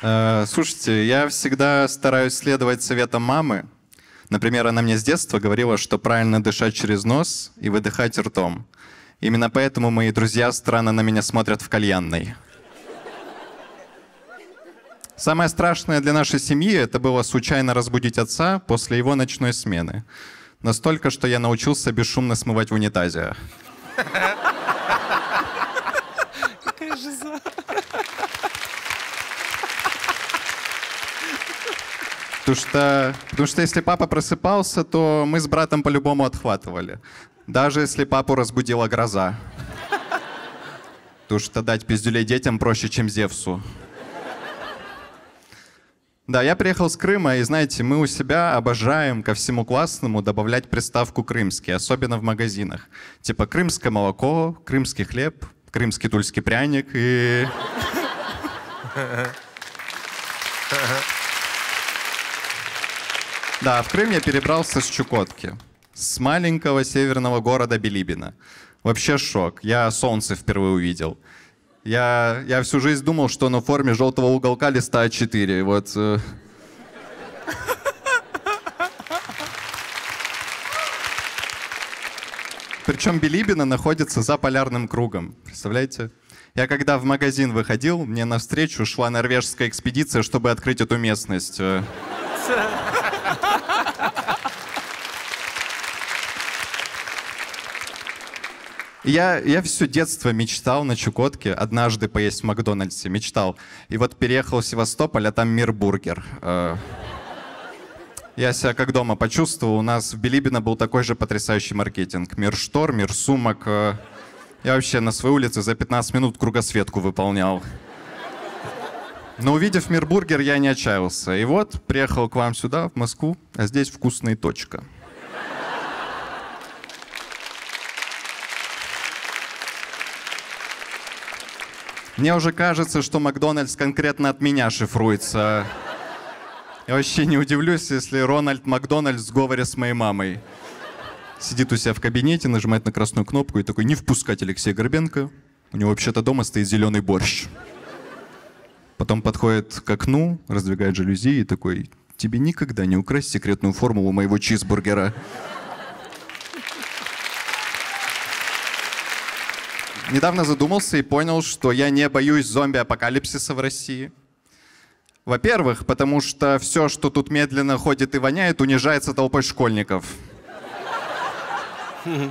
Слушайте, я всегда стараюсь следовать советам мамы. Например, она мне с детства говорила, что правильно дышать через нос и выдыхать ртом. Именно поэтому мои друзья странно на меня смотрят в кальянной. Самое страшное для нашей семьи — это было случайно разбудить отца после его ночной смены. Настолько, что я научился бесшумно смывать в унитазе. Какая же за... Потому что если папа просыпался, то мы с братом по-любому отхватывали. Даже если папу разбудила гроза. Потому что дать пиздюлей детям проще, чем Зевсу. Да, я приехал с Крыма, и знаете, мы у себя обожаем ко всему классному добавлять приставку «крымский», особенно в магазинах. Типа крымское молоко, крымский хлеб, крымский тульский пряник и... Да, в Крым я перебрался с Чукотки, с маленького северного города Билибино. Вообще шок, я солнце впервые увидел. Я всю жизнь думал, что оно в форме желтого уголка листа А4. Вот. Причем Билибино находится за полярным кругом, представляете? Я когда в магазин выходил, мне навстречу шла норвежская экспедиция, чтобы открыть эту местность. Я все детство мечтал на Чукотке однажды поесть в Макдональдсе, мечтал. И вот переехал в Севастополь, а там мир бургер. Я себя как дома почувствовал. У нас в Билибино был такой же потрясающий маркетинг. Мир штор, мир сумок. Я вообще на своей улице за 15 минут кругосветку выполнял. Но увидев мир бургер, я не отчаялся. И вот приехал к вам сюда, в Москву, а здесь вкусная точка. Мне уже кажется, что Макдональдс конкретно от меня шифруется. Я вообще не удивлюсь, если Рональд Макдональдс в сговоре с моей мамой. Сидит у себя в кабинете, нажимает на красную кнопку и такой: не впускать Алексея Горбенко. У него вообще-то дома стоит зеленый борщ. Потом подходит к окну, раздвигает жалюзи и такой: тебе никогда не украсть секретную формулу моего чизбургера. Недавно задумался и понял, что я не боюсь зомби-апокалипсиса в России. Во-первых, потому что все, что тут медленно ходит и воняет, унижается толпой школьников. И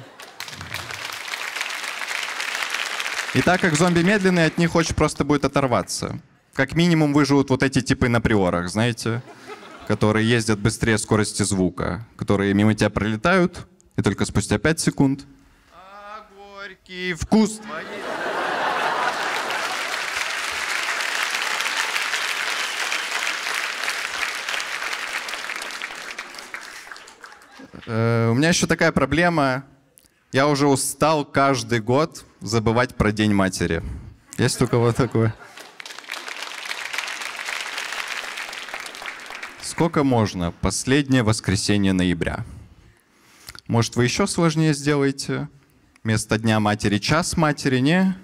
так как зомби медленные, от них очень просто будет оторваться. Как минимум выживут вот эти типы на приорах, знаете, которые ездят быстрее скорости звука, которые мимо тебя пролетают, и только спустя 5 секунд... И вкус. У меня еще такая проблема. Я уже устал каждый год забывать про День матери. Есть у кого такое? Сколько можно? Последнее воскресенье ноября. Может, вы еще сложнее сделаете? Вместо Дня матери час матери, не?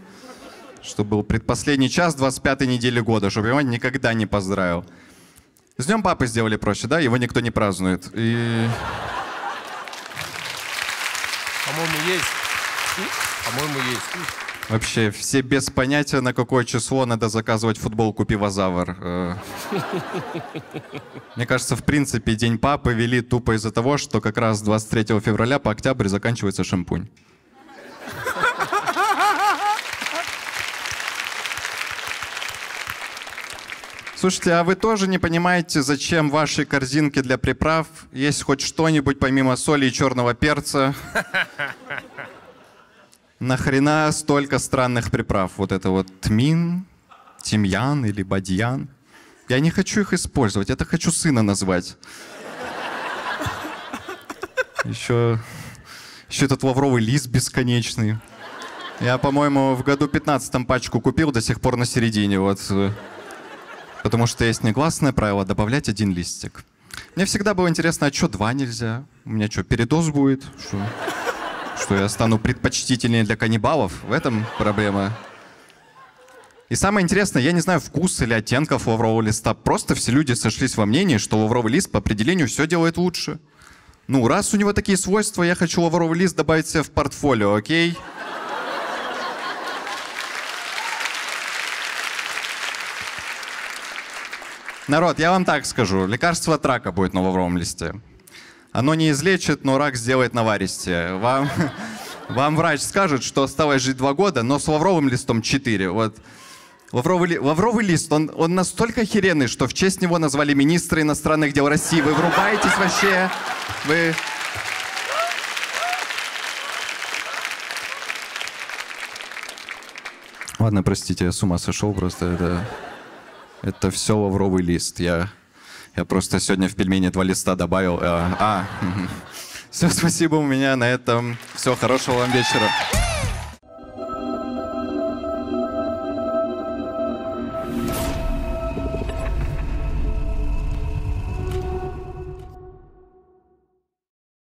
Чтобы был предпоследний час 25-й недели года, чтобы его никогда не поздравил. С Днем папы сделали проще, да? Его никто не празднует. И... По-моему, есть. По-моему, есть. Вообще, все без понятия, на какое число надо заказывать футболку «Пивозавр». Мне кажется, в принципе, День папы вели тупо из-за того, что как раз 23 февраля по октябрь заканчивается шампунь. Слушайте, а вы тоже не понимаете, зачем в вашей корзинке для приправ есть хоть что-нибудь помимо соли и черного перца? Нахрена столько странных приправ? Вот это вот тмин, тимьян или бадьян. Я не хочу их использовать, это хочу сына назвать. Еще этот лавровый лист бесконечный. Я, по-моему, в году 15-м пачку купил, до сих пор на середине, вот... Потому что есть негласное правило — добавлять один листик. Мне всегда было интересно, а что два нельзя? У меня что, передоз будет? Что я стану предпочтительнее для каннибалов? В этом проблема. И самое интересное, я не знаю вкус или оттенков лаврового листа, просто все люди сошлись во мнении, что лавровый лист по определению все делает лучше. Ну, раз у него такие свойства, я хочу лавровый лист добавить себе в портфолио, окей? Народ, я вам так скажу, лекарство от рака будет на лавровом листе. Оно не излечит, но рак сделает наваристее. Вам врач скажет, что осталось жить 2 года, но с лавровым листом 4. Вот. Лавровый лист, он настолько охеренный, что в честь него назвали министра иностранных дел России. Вы врубаетесь вообще? Вы... Ладно, простите, я с ума сошел просто. Это все лавровый лист. Я просто сегодня в пельмени 2 листа добавил. Все, спасибо, у меня на этом все. Хорошего вам вечера.